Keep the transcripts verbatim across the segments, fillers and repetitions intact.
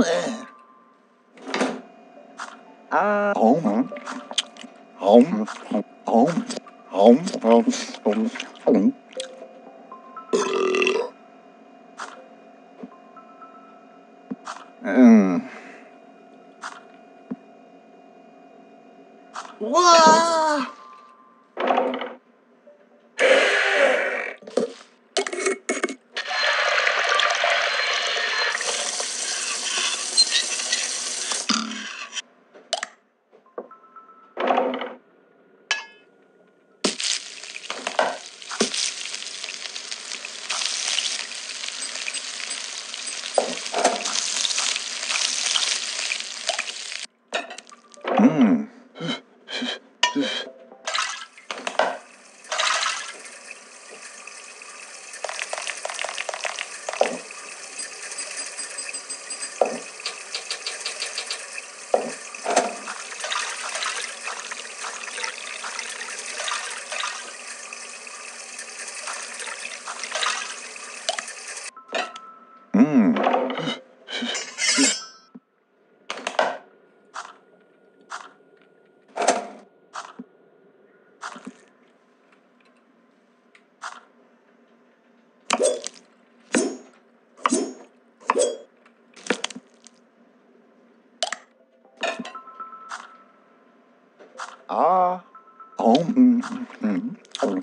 nowhere. Ah, home, home, home, home, home, home. Mm. Whoa! Ah, home. Mm-hmm. Oh.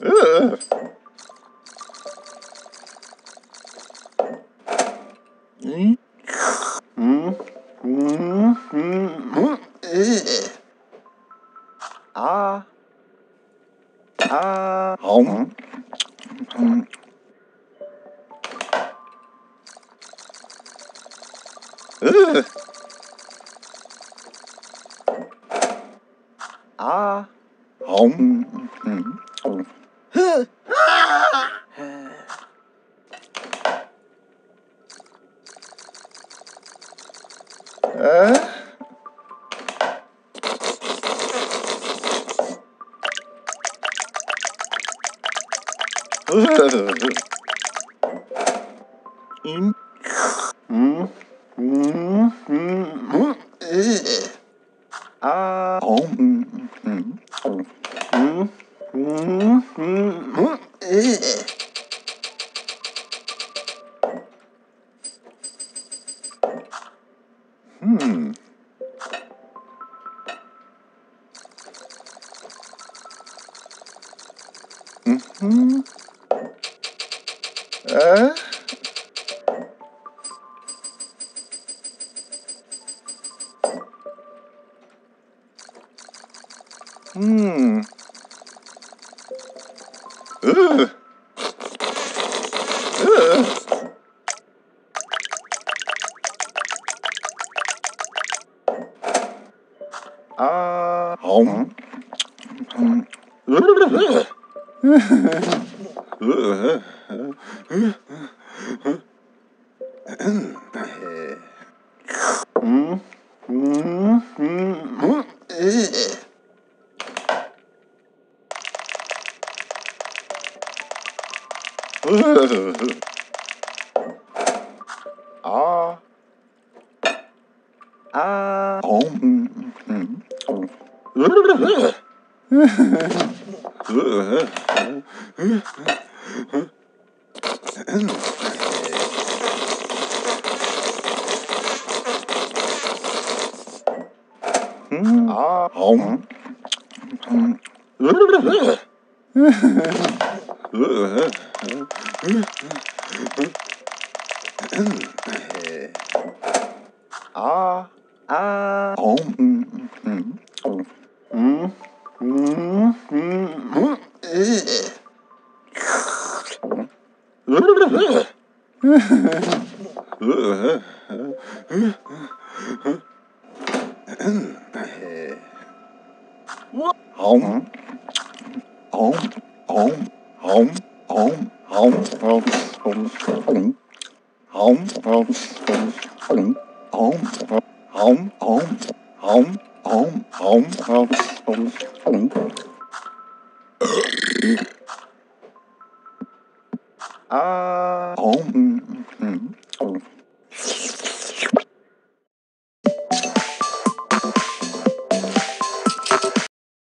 Ugh. Mm. Mm. Mm. Mm. Mm. Ah, ah, home. Mm. Ugh. Ah, home. Mm. Oh. uh. In. Mm. Mm hmm. Ah. Oh. Mm hmm. Mm hmm. Mm hmm. Hmm. Ugh. Ugh. Ah. Home. Ah. Ah. Home. Ah. Home. Ah, ah, home. Mm. Mm. Mm. Mm. Home. Home. Home. Home. Home. Home. Home. Home. Home. Home. Home. Home. Home. Home. Home. Home. Home. Home. Home. Home. Uh, home.